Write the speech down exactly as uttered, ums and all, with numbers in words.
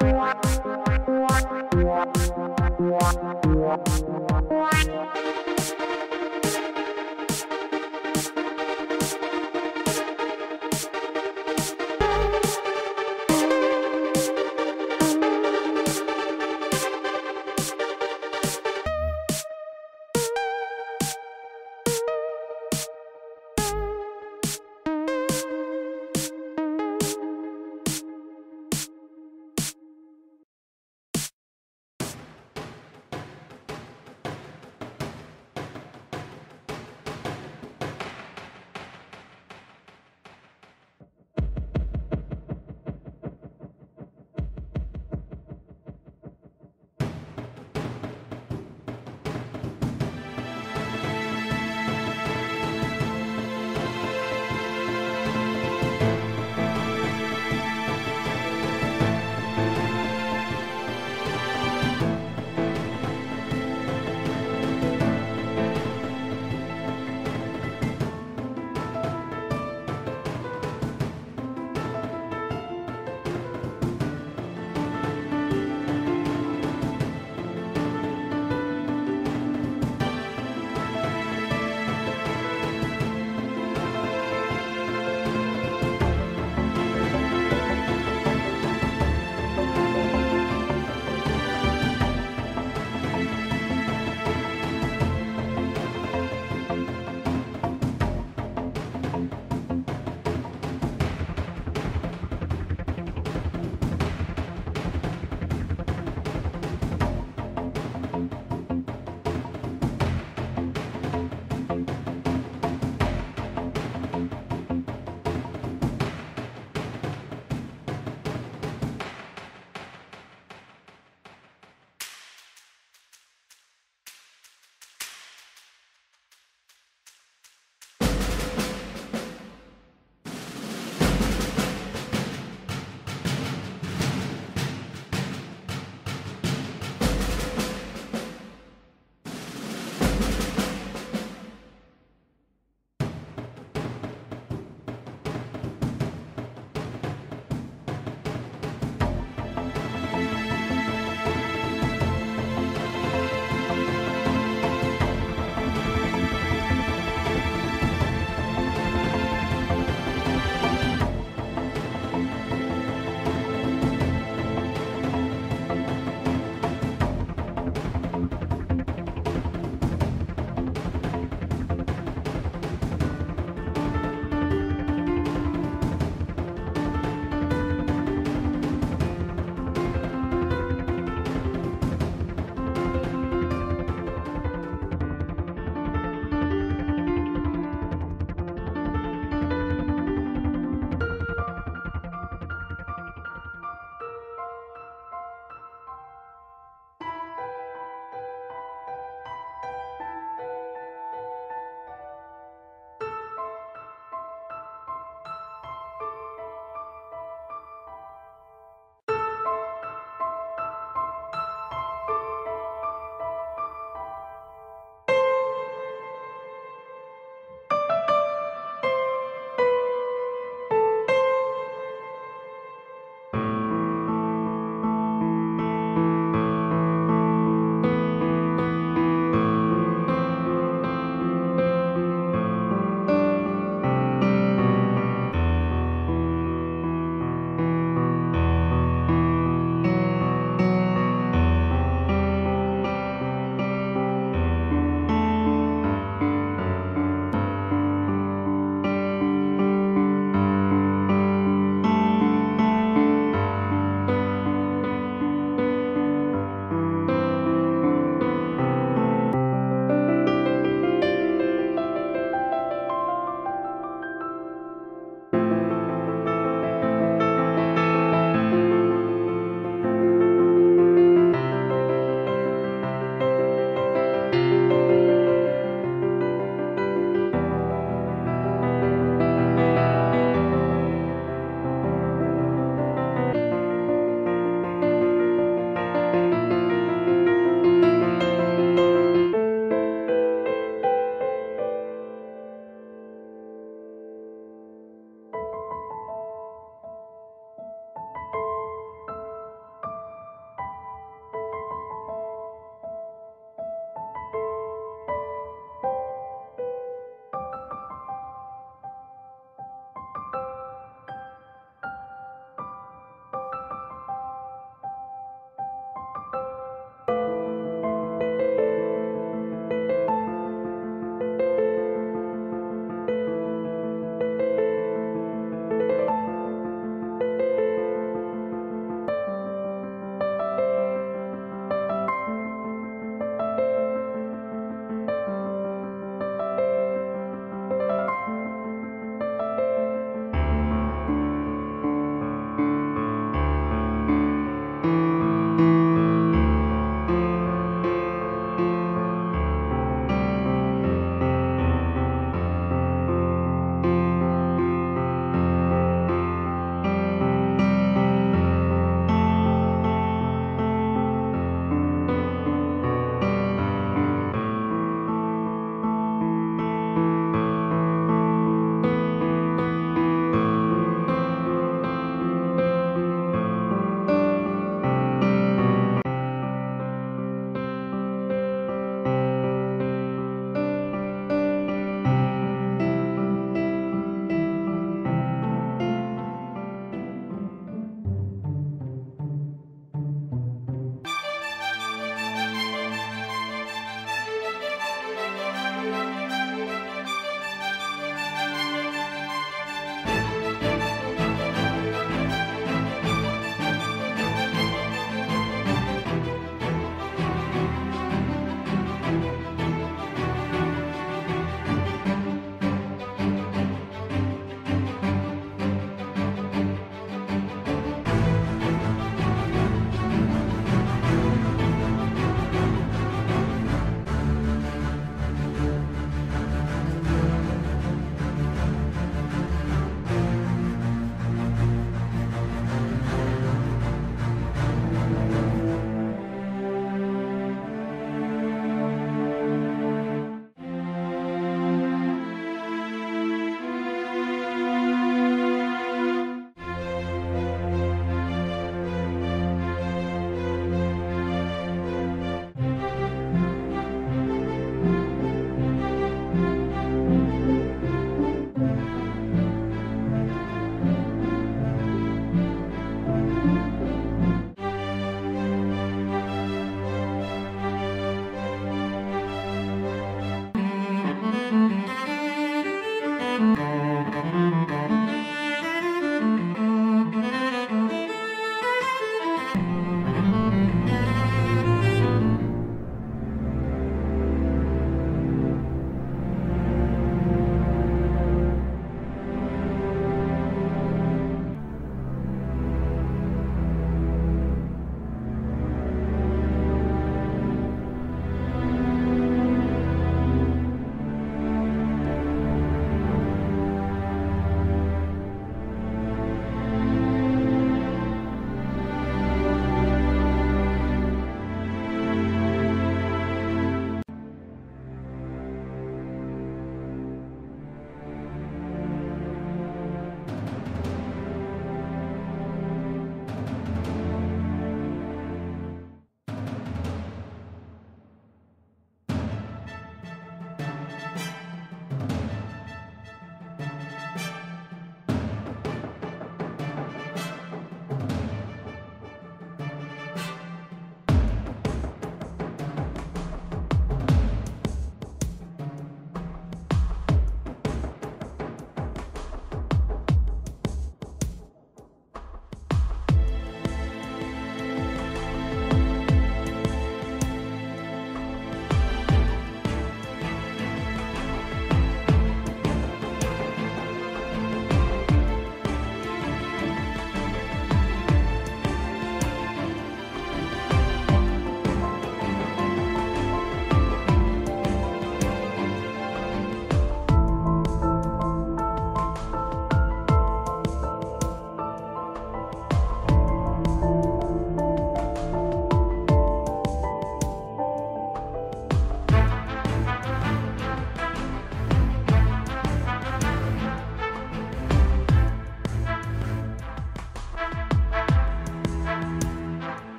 What?